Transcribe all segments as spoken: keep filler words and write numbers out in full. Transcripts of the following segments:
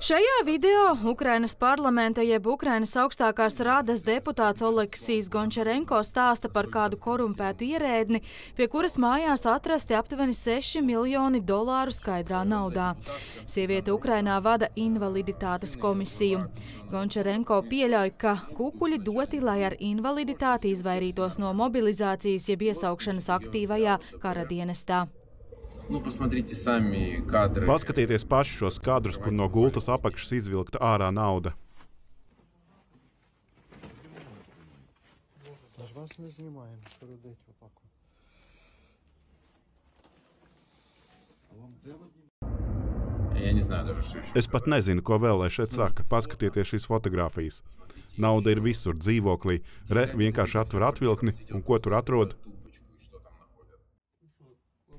Šajā video Ukrainas parlamenta jeb Ukrainas augstākās rādas deputāts Oleksijs Gončarenko stāsta par kādu korumpētu ierēdni, pie kuras mājās atrasti aptuveni seši miljoni dolāru skaidrā naudā. Sieviete Ukrainā vada invaliditātes komisiju. Gončarenko pieļauj, ka kukuļi doti, lai ar invaliditāti izvairītos no mobilizācijas jeb iesaukšanas aktīvajā kara dienestā. Paskatieties paši šos kadrus, kur no gultas apakšas izvilkta ārā nauda. Es pat nezinu, ko vēl lai šeit saka. Paskatieties šīs fotogrāfijas. Nauda ir visur dzīvoklī. Re, vienkārši atver atvilkni un ko tur atrod?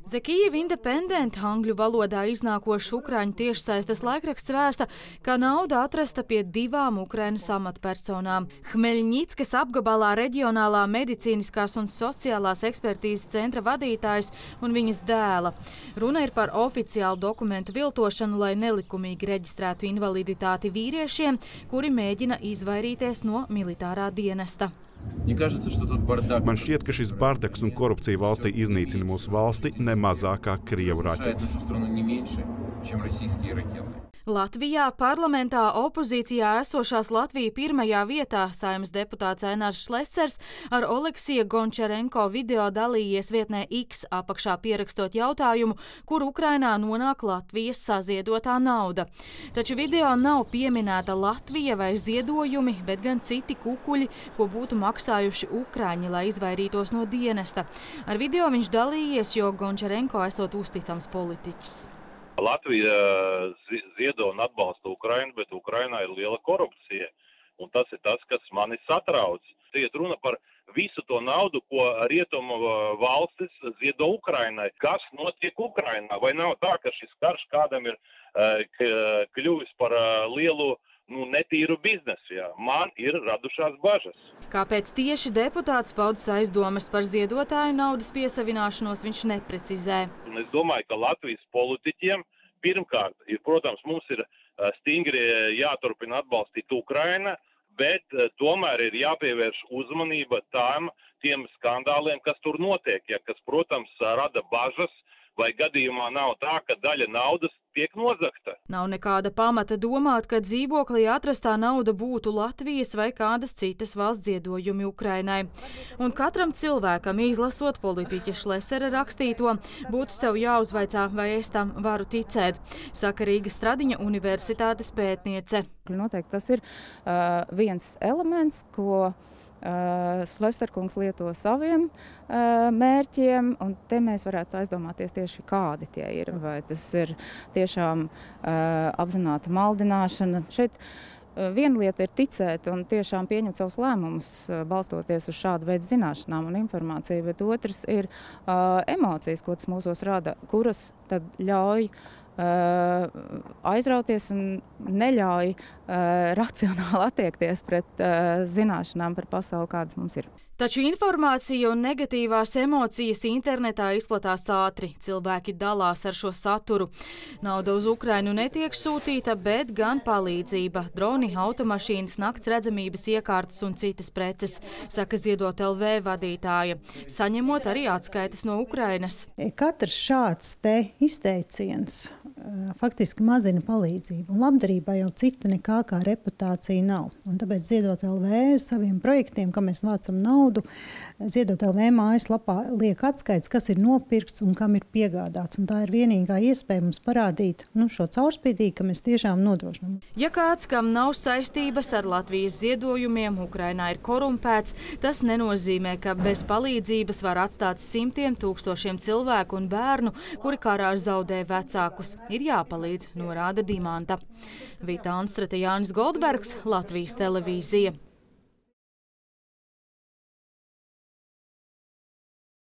The Kyiv Independent angļu valodā iznākošs ukraiņu tiešsaistes laikraksts vēsta, ka nauda atrasta pie divām Ukrainas amatpersonām. Hmeļņickas apgabalā reģionālā medicīniskās un sociālās ekspertīzes centra vadītājs un viņas dēla. Runa ir par oficiālu dokumentu viltošanu, lai nelikumīgi reģistrētu invaliditāti vīriešiem, kuri mēģina izvairīties no militārā dienesta. Man šķiet, ka šis bardaks un korupcija valstī iznīcina mūsu valsti ne mazākā krievu raķetes. Latvijā parlamentā opozīcijā esošās Latvija pirmajā vietā Saeimas deputāts Ainārs Šlesers ar Oleksija Gončarenko video dalījies vietnē X, apakšā pierakstot jautājumu, kur Ukrainā nonāk Latvijas saziedotā nauda. Taču video nav pieminēta Latvija vai ziedojumi, bet gan citi kukuļi, ko būtu maksājuši ukraiņi, lai izvairītos no dienesta. Ar video viņš dalījies, jo Gončarenko esot uzticams politiķis. Latvija ziedo un atbalsta Ukrainu, bet Ukrainā ir liela korupcija, un tas ir tas, kas mani satrauc. Tiet runa par visu to naudu, ko rietumu valstis ziedo Ukrainai. Kas notiek Ukrainā? Vai nav tā, ka šis karš kādam ir kļuvis par lielu, nu, netīru biznesu, jā. Man ir radušās bažas. Kāpēc tieši deputāts paudas aizdomas par ziedotāju naudas piesavināšanos viņš neprecizē? Un es domāju, ka Latvijas politiķiem pirmkārt, ir, protams, mums ir stingri jāturpina atbalstīt Ukraina, bet tomēr ir jāpievērš uzmanība tām, tiem skandāliem, kas tur notiek, ja, kas, protams, rada bažas, vai gadījumā nav tā, ka daļa naudas tiek nozakta. Nav nekāda pamata domāt, ka dzīvoklī atrastā nauda būtu Latvijas vai kādas citas valsts ziedojumi Ukrainai. Un katram cilvēkam, izlasot politiķa Šlesera rakstīto, būtu sev jāuzvaicā, vai es tam varu ticēt, saka Rīgas Stradiņa universitātes pētniece. Noteikti tas ir uh, viens elements, ko Uh, Šleserkungs lieto saviem uh, mērķiem, un te mēs varētu aizdomāties tieši, kādi tie ir. Vai tas ir tiešām uh, apzināta maldināšana. Šeit uh, viena lieta ir ticēt un tiešām pieņemt savus lēmumus, uh, balstoties uz šādu veidu zināšanām un informāciju, bet otrs ir uh, emocijas, ko tas mūsos rada, kuras tad ļauj Uh, aizrauties un neļauj uh, racionāli attiekties pret uh, zināšanām par pasauli, kādas mums ir. Taču informācija un negatīvās emocijas internetā izplatās ātri. Cilvēki dalās ar šo saturu. Nauda uz Ukrainu netiek sūtīta, bet gan palīdzība. Droni, automašīnas, nakts redzamības iekārtas un citas preces, saka Ziedot.lv vadītāja, saņemot arī atskaitas no Ukrainas. Katrs šāds te izteiciens faktiski mazina palīdzību. Labdarībā jau cita nekā kā reputācija nav. Un tāpēc Ziedot.lv saviem projektiem, kā mēs vācam naudu, Ziedot.lv mājaslapā liek atskaits, kas ir nopirkts un kam ir piegādāts. Un tā ir vienīgā iespēja mums parādīt nu, šo caurspīdību, ka mēs tiešām nodrošinām. Ja kāds, kam nav saistības ar Latvijas ziedojumiem, Ukrainā ir korumpēts, tas nenozīmē, ka bez palīdzības var atstāt simtiem tūkstošiem cilvēku un bērnu, kuri karā zaudē vecākus. Ir jāpalīdz, norāda Dimanta. Vita Anstrata, Jānis Goldbergs, Latvijas televīzija.